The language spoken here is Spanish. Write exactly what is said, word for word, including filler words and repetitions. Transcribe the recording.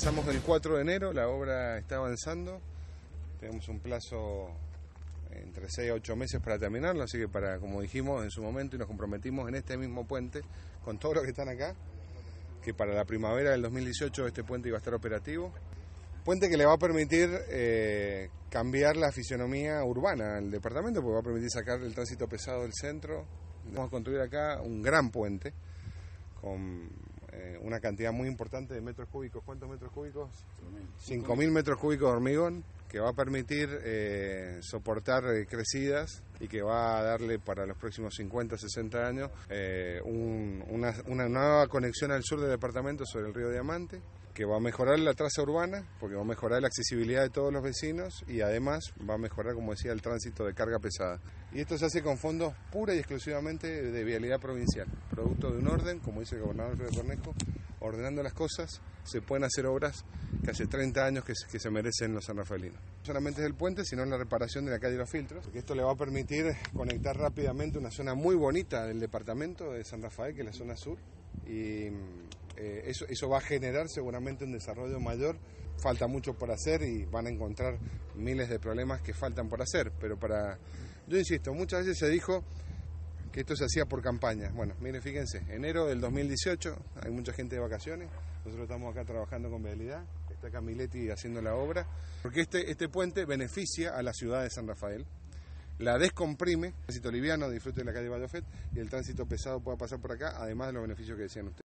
Empezamos el cuatro de enero, la obra está avanzando. Tenemos un plazo entre seis a ocho meses para terminarlo, así que para, como dijimos en su momento y nos comprometimos en este mismo puente, con todos los que están acá, que para la primavera del dos mil dieciocho este puente iba a estar operativo. Puente que le va a permitir eh, cambiar la fisionomía urbana al departamento, porque va a permitir sacar el tránsito pesado del centro. Vamos a construir acá un gran puente con eh, una cantidad muy importante de metros cúbicos. ¿Cuántos metros cúbicos? cinco mil metros cúbicos de hormigón, que va a permitir eh, soportar eh, crecidas y que va a darle para los próximos cincuenta, sesenta años eh, un, una, una nueva conexión al sur del departamento sobre el río Diamante, que va a mejorar la traza urbana, porque va a mejorar la accesibilidad de todos los vecinos y además va a mejorar, como decía, el tránsito de carga pesada. Y esto se hace con fondos pura y exclusivamente de vialidad provincial, producto de un orden, como dice el gobernador Fidel Cornejo, ordenando las cosas, se pueden hacer obras que hace treinta años que, que se merecen los sanrafaelinos. No solamente es el puente, sino la reparación de la calle de los Filtros, porque esto le va a permitir conectar rápidamente una zona muy bonita del departamento de San Rafael, que es la zona sur, y eh, eso, eso va a generar seguramente un desarrollo mayor. Falta mucho por hacer y van a encontrar miles de problemas que faltan por hacer, pero para... Yo insisto, muchas veces se dijo que esto se hacía por campaña. Bueno, miren, fíjense, enero del dos mil dieciocho, hay mucha gente de vacaciones, nosotros estamos acá trabajando con vialidad, está Camiletti haciendo la obra, porque este, este puente beneficia a la ciudad de San Rafael, la descomprime, el tránsito liviano disfrute de la calle Vallofet y el tránsito pesado pueda pasar por acá, además de los beneficios que decían ustedes.